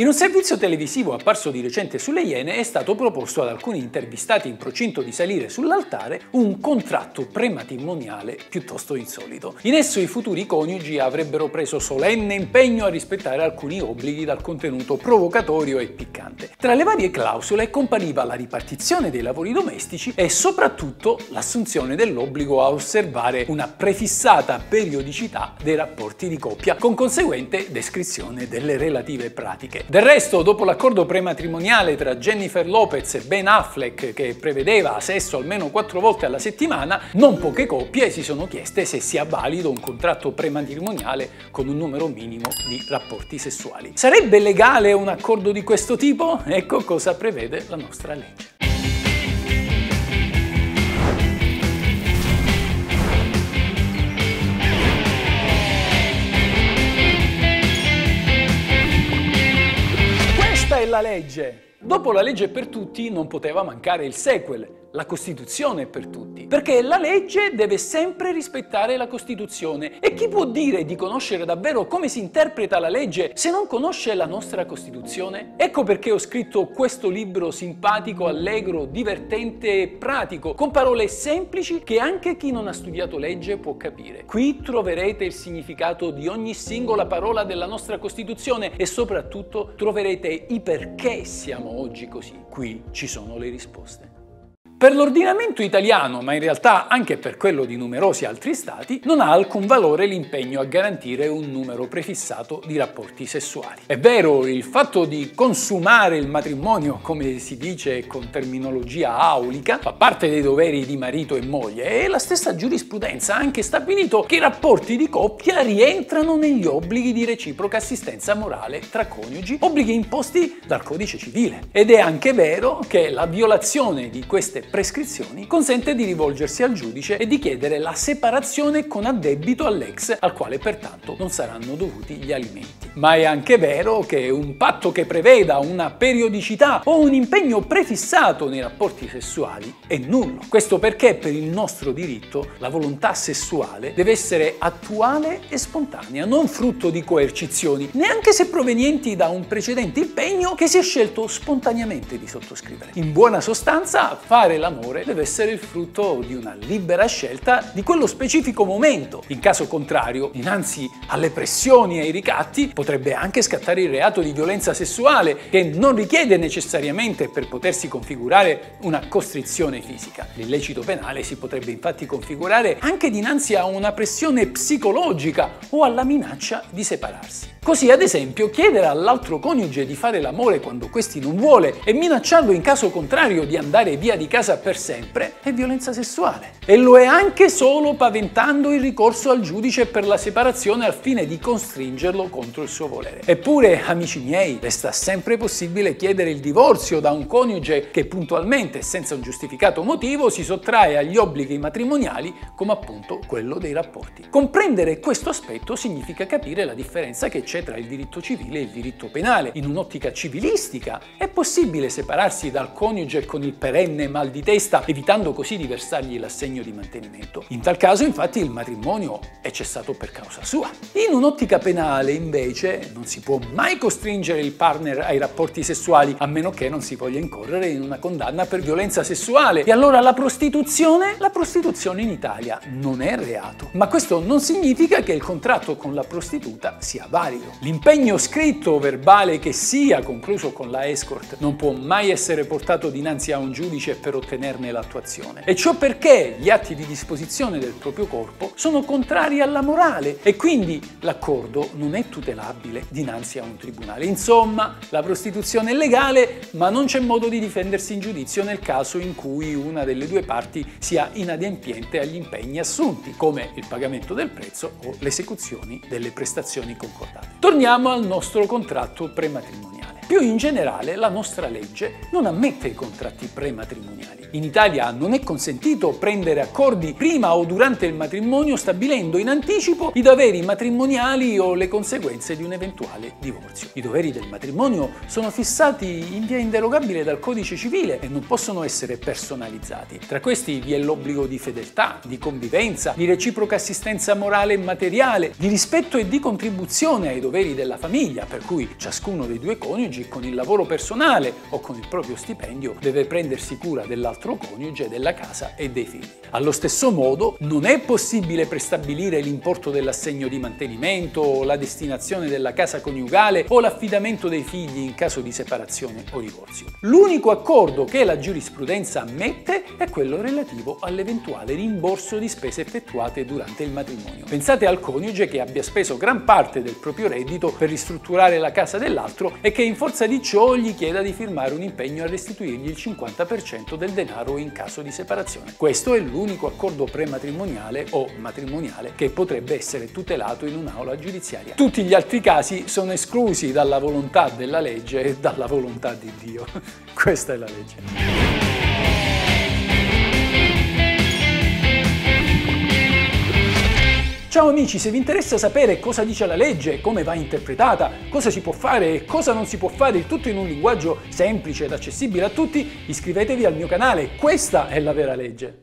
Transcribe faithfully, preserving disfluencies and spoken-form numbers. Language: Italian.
In un servizio televisivo apparso di recente sulle Iene è stato proposto ad alcuni intervistati in procinto di salire sull'altare un contratto prematrimoniale piuttosto insolito. In esso i futuri coniugi avrebbero preso solenne impegno a rispettare alcuni obblighi dal contenuto provocatorio e piccante. Tra le varie clausole compariva la ripartizione dei lavori domestici e soprattutto l'assunzione dell'obbligo a osservare una prefissata periodicità dei rapporti di coppia, con conseguente descrizione delle relative pratiche. Del resto, dopo l'accordo prematrimoniale tra Jennifer Lopez e Ben Affleck, che prevedeva sesso almeno quattro volte alla settimana, non poche coppie si sono chieste se sia valido un contratto prematrimoniale con un numero minimo di rapporti sessuali. Sarebbe legale un accordo di questo tipo? Ecco cosa prevede la nostra legge. Questa è la legge! Dopo la legge per tutti non poteva mancare il sequel, la Costituzione per tutti, perché la legge deve sempre rispettare la Costituzione e chi può dire di conoscere davvero come si interpreta la legge se non conosce la nostra Costituzione? Ecco perché ho scritto questo libro simpatico, allegro, divertente e pratico, con parole semplici che anche chi non ha studiato legge può capire. Qui troverete il significato di ogni singola parola della nostra Costituzione e soprattutto troverete i perché siamo oggi così. Qui ci sono le risposte. Per l'ordinamento italiano, ma in realtà anche per quello di numerosi altri stati, non ha alcun valore l'impegno a garantire un numero prefissato di rapporti sessuali. È vero, il fatto di consumare il matrimonio, come si dice con terminologia aulica, fa parte dei doveri di marito e moglie e la stessa giurisprudenza ha anche stabilito che i rapporti di coppia rientrano negli obblighi di reciproca assistenza morale tra coniugi, obblighi imposti dal codice civile. Ed è anche vero che la violazione di queste prescrizioni consente di rivolgersi al giudice e di chiedere la separazione con addebito all'ex, al quale pertanto non saranno dovuti gli alimenti. Ma è anche vero che un patto che preveda una periodicità o un impegno prefissato nei rapporti sessuali è nullo. Questo perché per il nostro diritto la volontà sessuale deve essere attuale e spontanea, non frutto di coercizioni, neanche se provenienti da un precedente impegno che si è scelto spontaneamente di sottoscrivere. In buona sostanza, fare l'amore deve essere il frutto di una libera scelta di quello specifico momento. In caso contrario, dinanzi alle pressioni e ai ricatti, potrebbe anche scattare il reato di violenza sessuale, che non richiede necessariamente per potersi configurare una costrizione fisica. L'illecito penale si potrebbe infatti configurare anche dinanzi a una pressione psicologica o alla minaccia di separarsi. Così, ad esempio, chiedere all'altro coniuge di fare l'amore quando questi non vuole e minacciarlo in caso contrario di andare via di casa per sempre è violenza sessuale. E lo è anche solo paventando il ricorso al giudice per la separazione al fine di costringerlo contro il suo volere. Eppure, amici miei, resta sempre possibile chiedere il divorzio da un coniuge che puntualmente e senza un giustificato motivo si sottrae agli obblighi matrimoniali, come appunto quello dei rapporti. Comprendere questo aspetto significa capire la differenza che c'è tra il diritto civile e il diritto penale. In un'ottica civilistica è possibile separarsi dal coniuge con il perenne mal di testa, evitando così di versargli l'assegno di mantenimento. In tal caso, infatti, il matrimonio è cessato per causa sua. In un'ottica penale, invece, non si può mai costringere il partner ai rapporti sessuali, a meno che non si voglia incorrere in una condanna per violenza sessuale. E allora la prostituzione? La prostituzione in Italia non è reato, ma questo non significa che il contratto con la prostituta sia valido. L'impegno scritto o verbale che sia, concluso con la escort, non può mai essere portato dinanzi a un giudice per ottenerne l'attuazione. E ciò perché gli atti di disposizione del proprio corpo sono contrari alla morale e quindi l'accordo non è tutelabile dinanzi a un tribunale. Insomma, la prostituzione è legale, ma non c'è modo di difendersi in giudizio nel caso in cui una delle due parti sia inadempiente agli impegni assunti, come il pagamento del prezzo o l'esecuzione delle prestazioni concordate. Torniamo al nostro contratto prematrimoniale. Più in generale, la nostra legge non ammette i contratti prematrimoniali. In Italia non è consentito prendere accordi prima o durante il matrimonio stabilendo in anticipo i doveri matrimoniali o le conseguenze di un eventuale divorzio. I doveri del matrimonio sono fissati in via inderogabile dal Codice Civile e non possono essere personalizzati. Tra questi vi è l'obbligo di fedeltà, di convivenza, di reciproca assistenza morale e materiale, di rispetto e di contribuzione ai doveri della famiglia, per cui ciascuno dei due coniugi con il lavoro personale o con il proprio stipendio deve prendersi cura dell'altro coniuge, della casa e dei figli. Allo stesso modo non è possibile prestabilire l'importo dell'assegno di mantenimento o la destinazione della casa coniugale o l'affidamento dei figli in caso di separazione o divorzio. L'unico accordo che la giurisprudenza ammette è quello relativo all'eventuale rimborso di spese effettuate durante il matrimonio. Pensate al coniuge che abbia speso gran parte del proprio reddito per ristrutturare la casa dell'altro e che in forza di ciò gli chieda di firmare un impegno a restituirgli il cinquanta per cento del denaro in caso di separazione. Questo è l'unico accordo prematrimoniale o matrimoniale che potrebbe essere tutelato in un'aula giudiziaria. Tutti gli altri casi sono esclusi dalla volontà della legge e dalla volontà di Dio. Questa è la legge. Ciao amici, se vi interessa sapere cosa dice la legge, come va interpretata, cosa si può fare e cosa non si può fare, il tutto in un linguaggio semplice ed accessibile a tutti, iscrivetevi al mio canale. Questa è la vera legge.